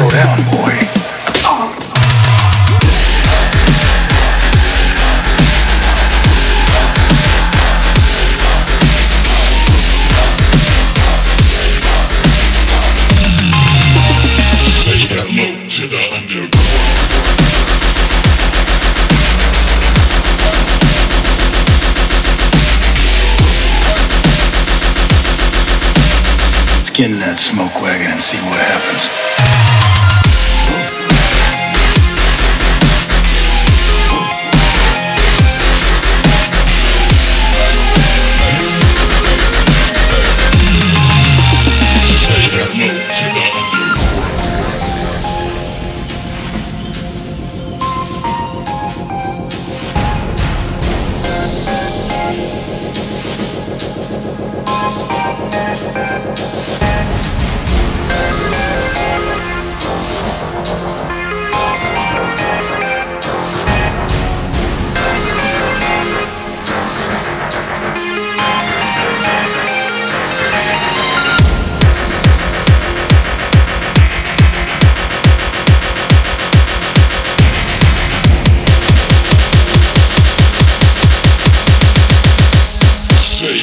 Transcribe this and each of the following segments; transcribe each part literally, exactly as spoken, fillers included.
Throw down, boy. Say hello to the underground. Let's get in that smoke wagon and see what happens.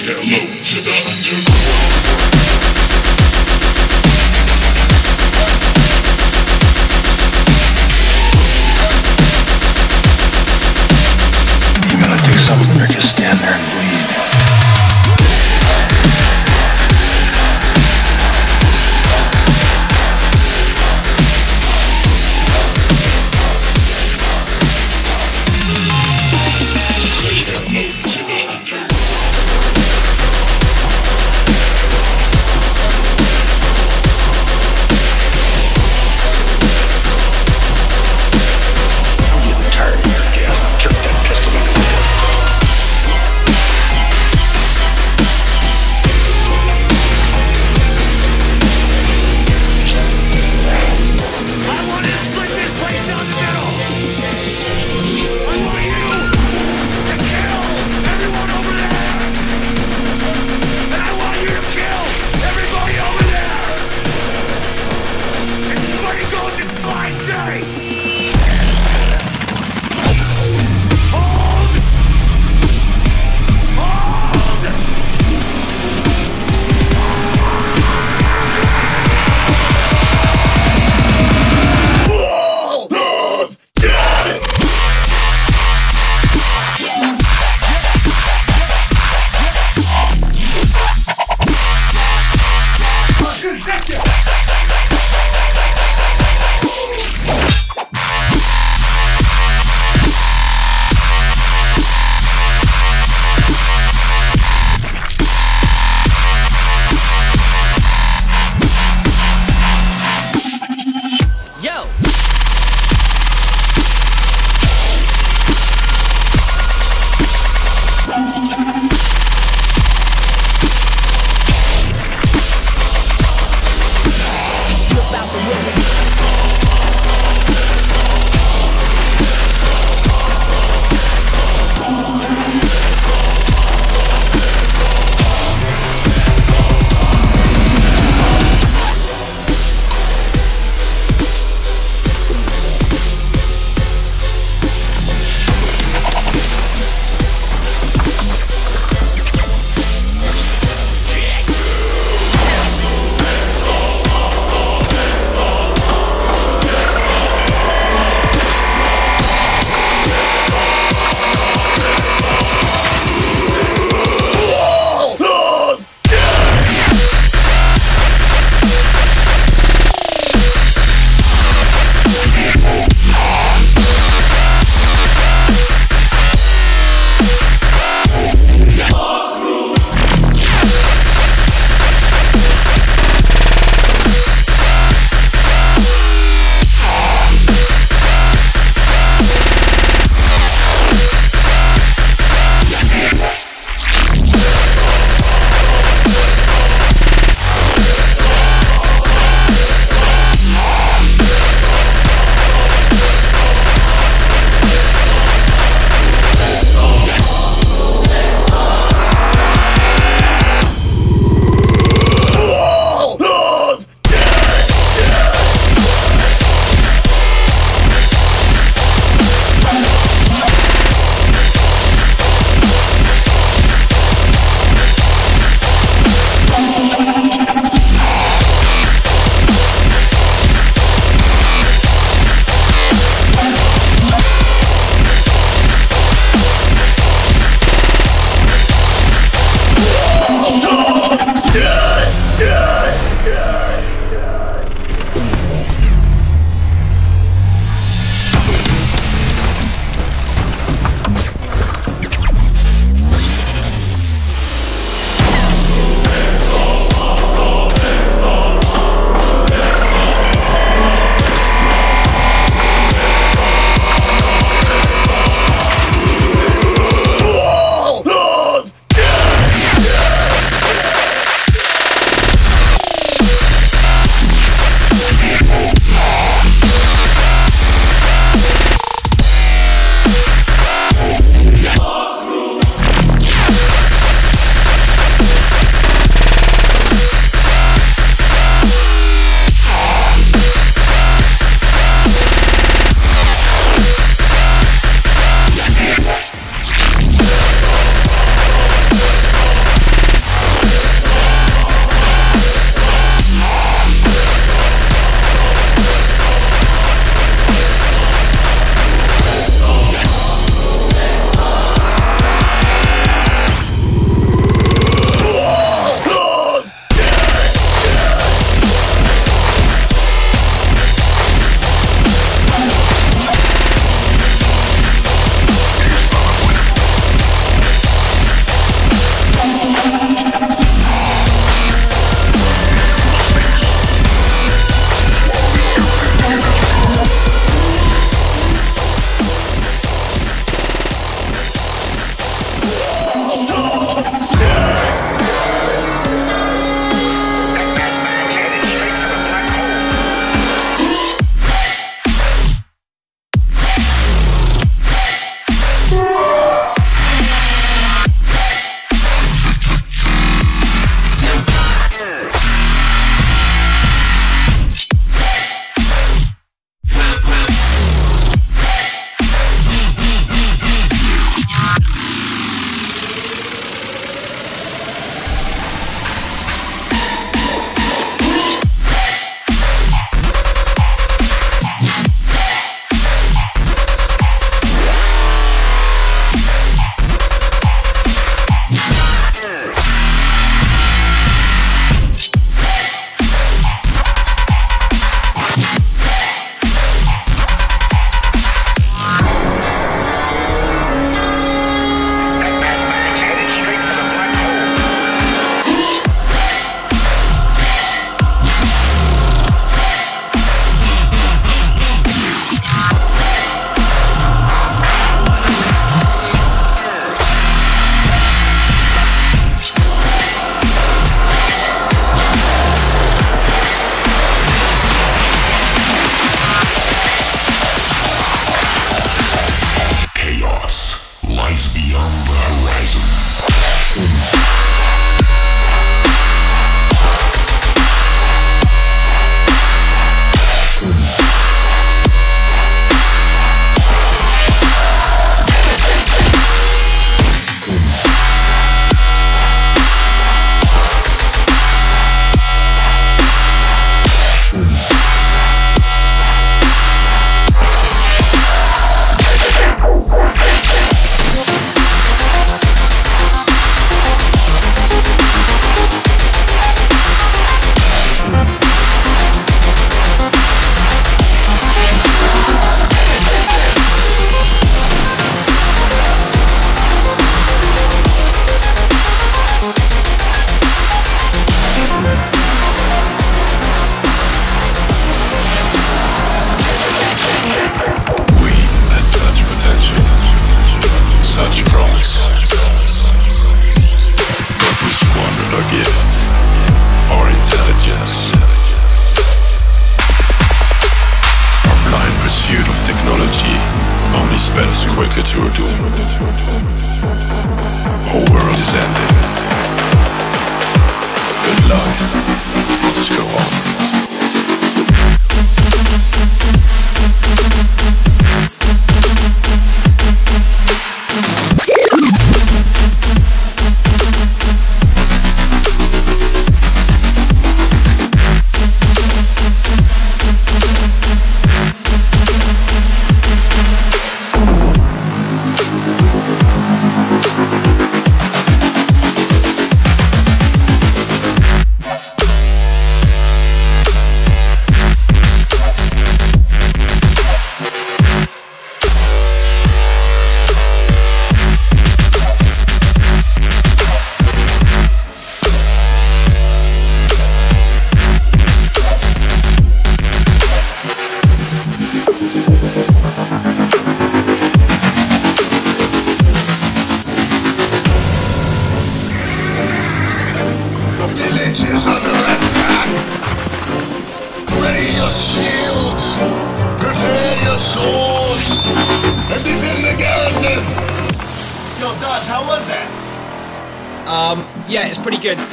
Hello to the underground. You're gonna do something or just stand there and bleed.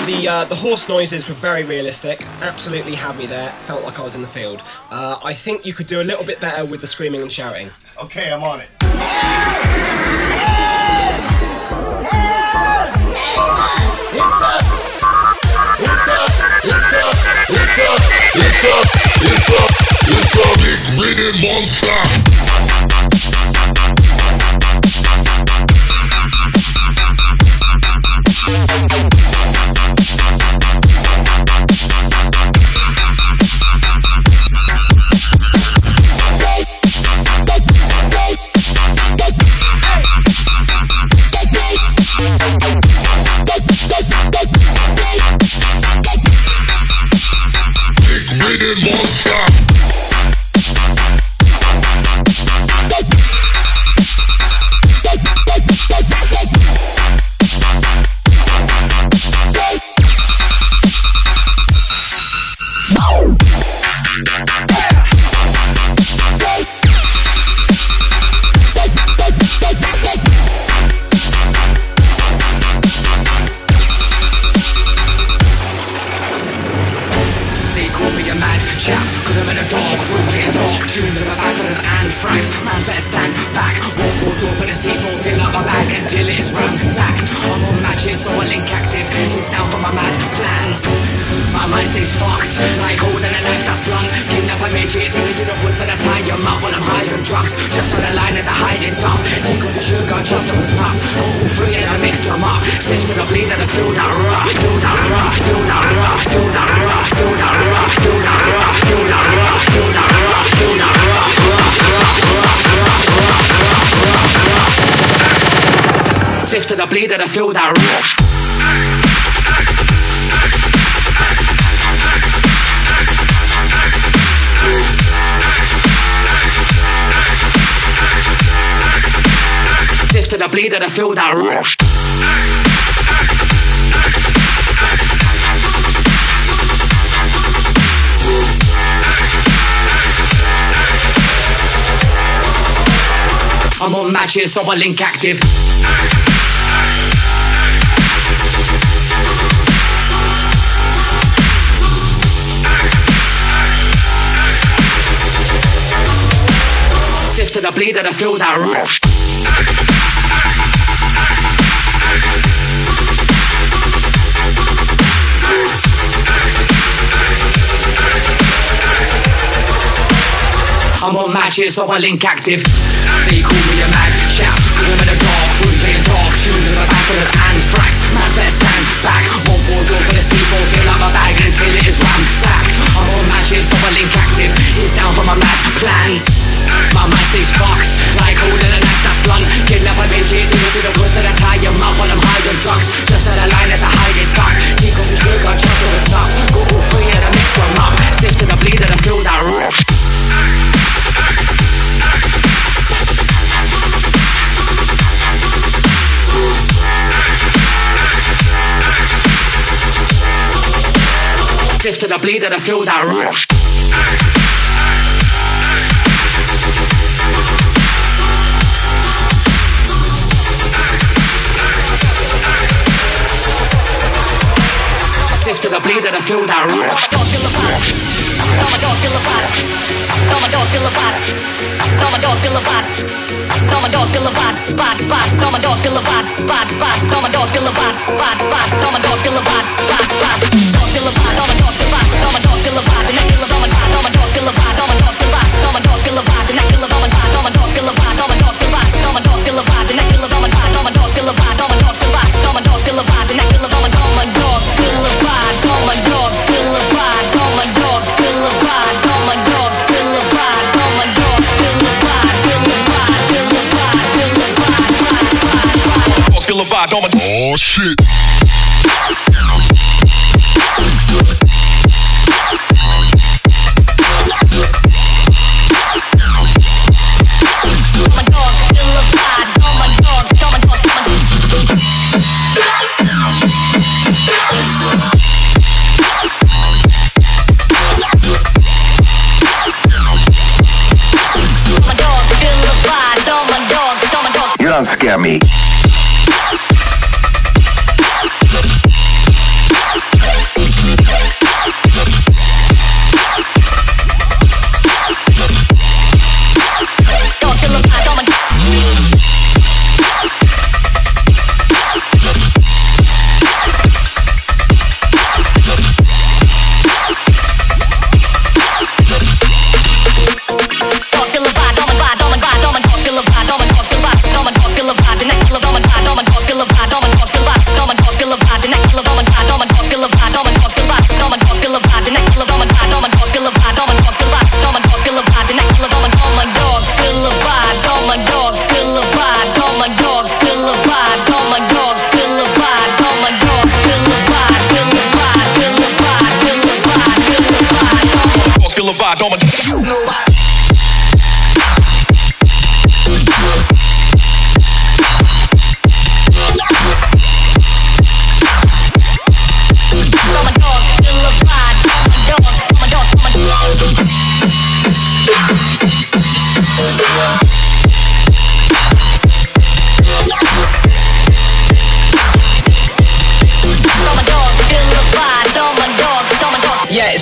The uh, the horse noises were very realistic, absolutely had me there, felt like I was in the field. Uh, I think you could do a little bit better with the screaming and shouting. Okay, I'm on it. Help! Help! Help! It's up! It's up! It's up! It's up! It's up! It's up! It's a big ridden monster! To the bleed and I feel that rush. Sift to the bleed and I feel that rush. I'm on matches, so I link active. To the bleed and I feel that rush. I'm on matches, so I link active. They call me a mad chap, cause I'm in a dark room playing dark tunes in my back with an anthrax. Man's best stand back, one more door for the seatbelt, fill up my bag until it is ransacked. I'm on matches, so I link active. He's down for my mad plans. My mind stays fucked, like holding a knife that's blunt. Kidnap a bitch, take it to the woods and I tie him up while I'm high on drugs. Just out of line at the highest fuck. Take off his look, I trust him with nuts. Go all free and I mix them up. Sift to the bleed and I feel that rush. Sift to the bleed and I feel that rush. to the bleed and I feel that rock. No, my dog's still a fighter. No, my dog's still a fighter. No, my dog's still a fighter. No, my dog's still a fighter. No, my dog's still a fighter. Bad, bad. No, my dog's still a fighter. Bad, bad. No, my dog's still a fighter. Bad, bad. No, my dog's still a fighter. Bad, bad. Dog's still a fighter. No, my dog's still a fighter. No, my dog's still a fighter. No, my dog's still a fighter. No, my dog's still a fighter. No, my dog's still a fighter. No, my dog's still a fighter. No, my dog's still a fighter. No, my dog's still a fighter. No, my dog's still a fighter. No, my dog's still a fighter. No, my dog's still a fighter. No, my dog's still a fighter. Oh shit. You don't scare me.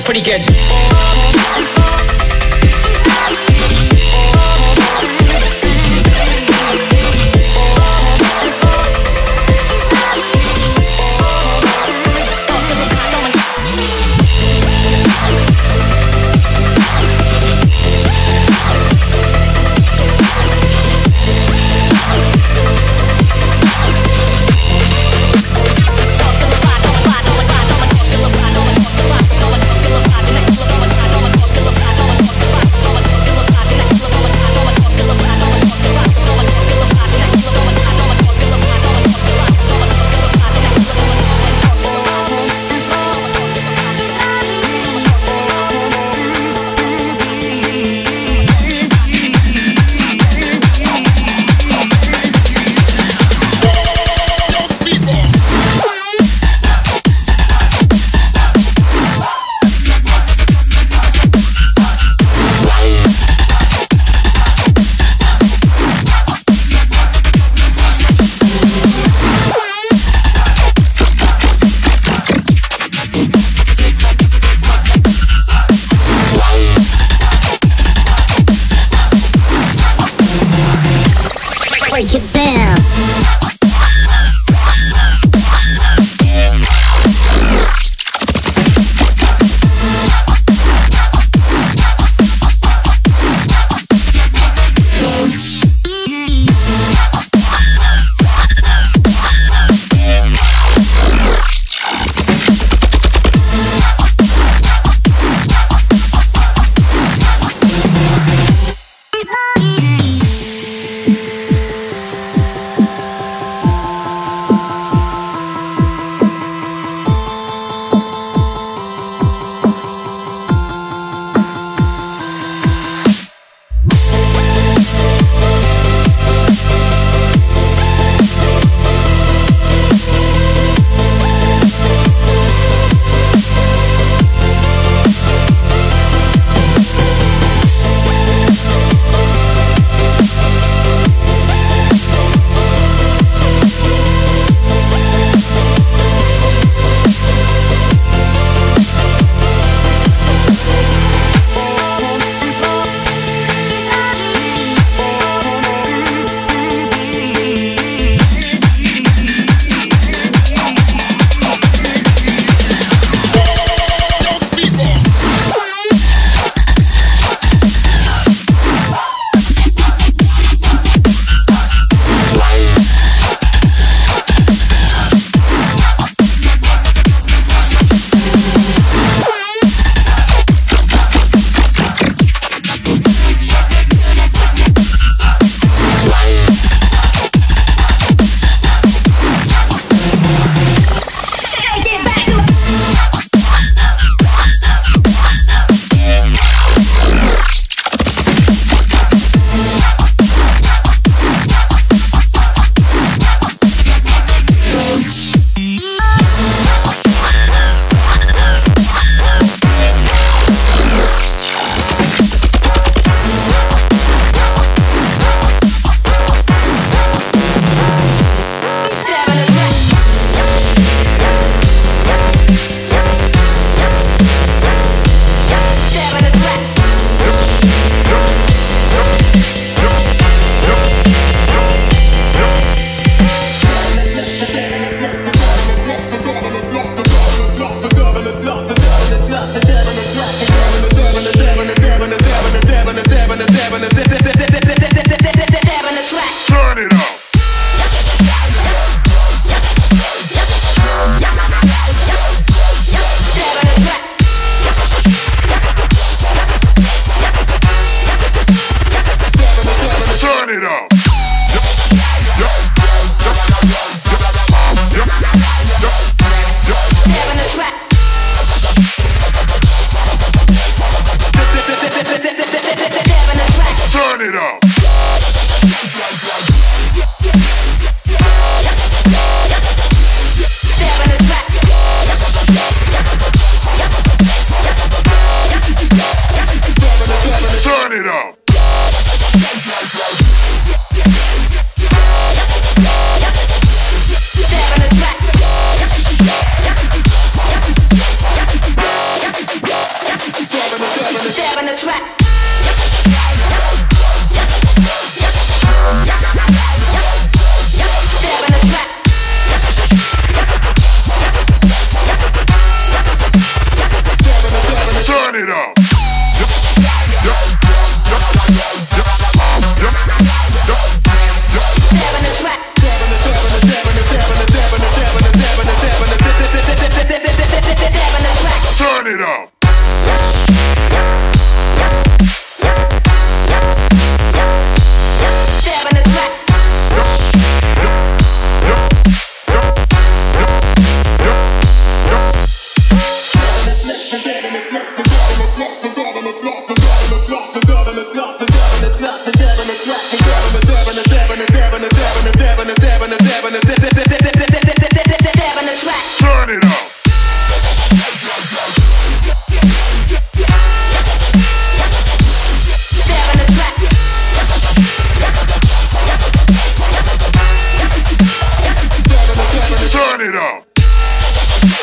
Pretty good. Ghosts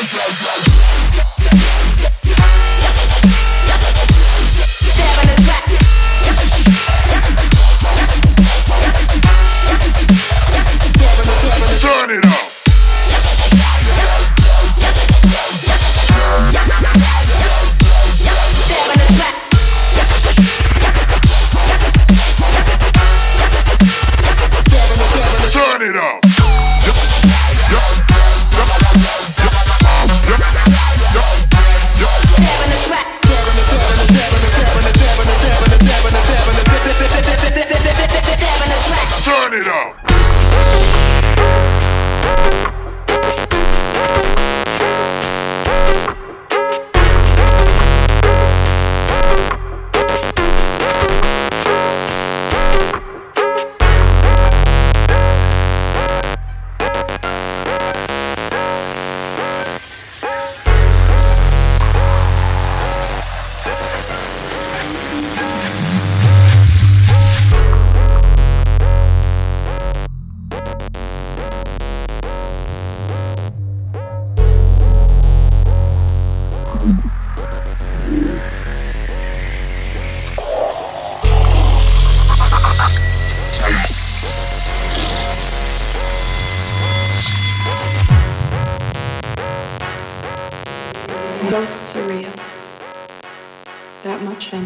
are real. That much I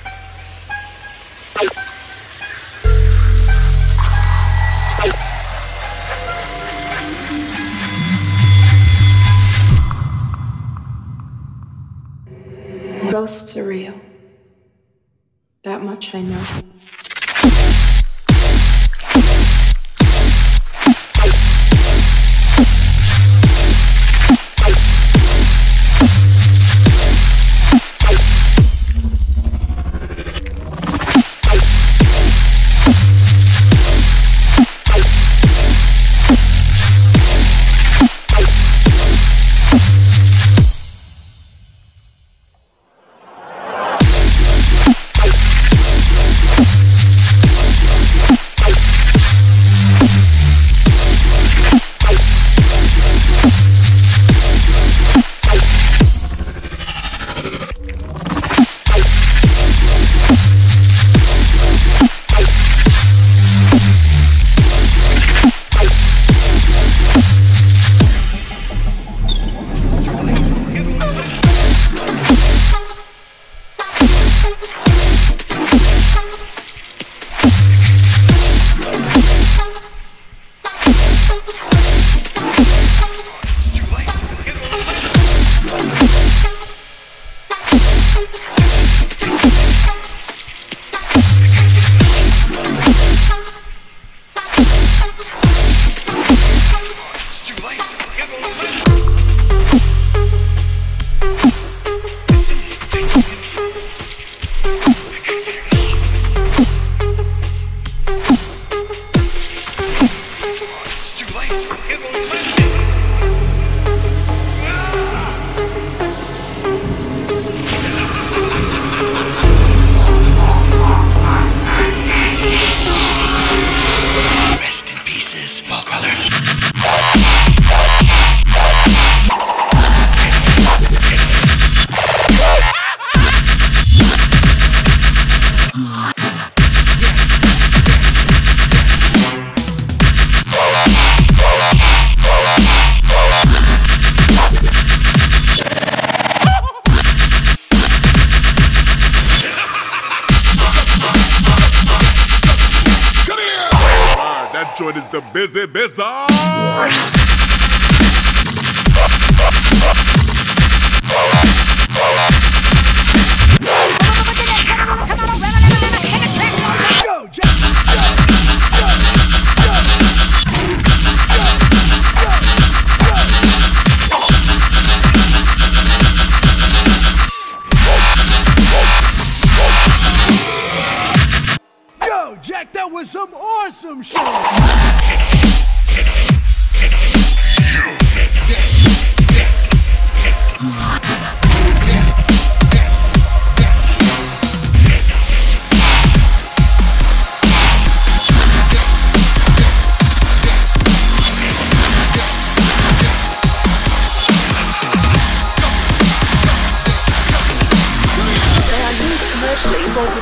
know. Ghosts are real. That much I know. joint is the Busy Bizarre. Jack, that was some awesome shit!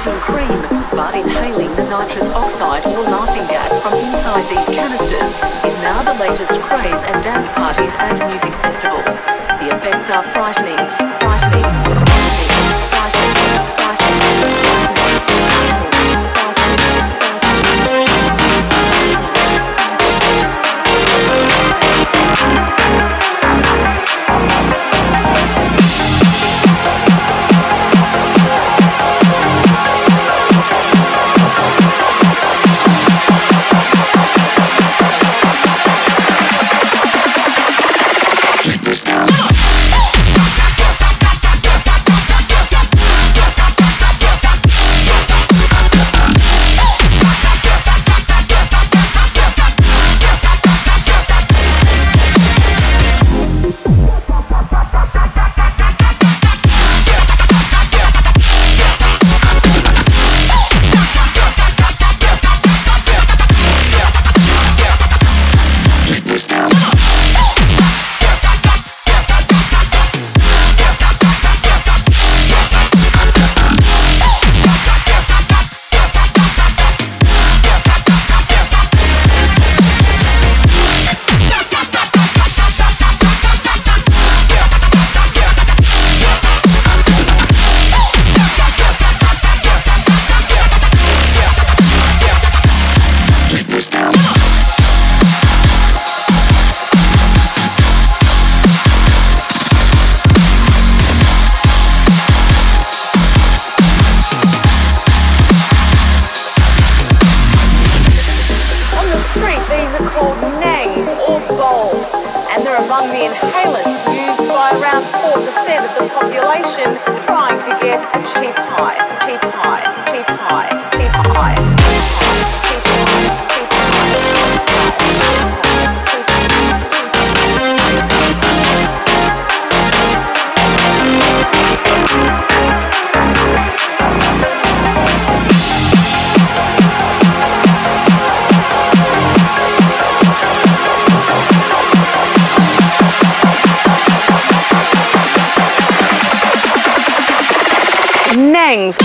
Cream, but inhaling the nitrous oxide or laughing gas from inside these canisters is now the latest craze at dance parties and music festivals. The effects are frightening, frightening, frightening, frightening, among the inhalants used by around four percent of the population trying to get a cheap high, cheap high, cheap high, cheap high, cheap high, cheap Nangs.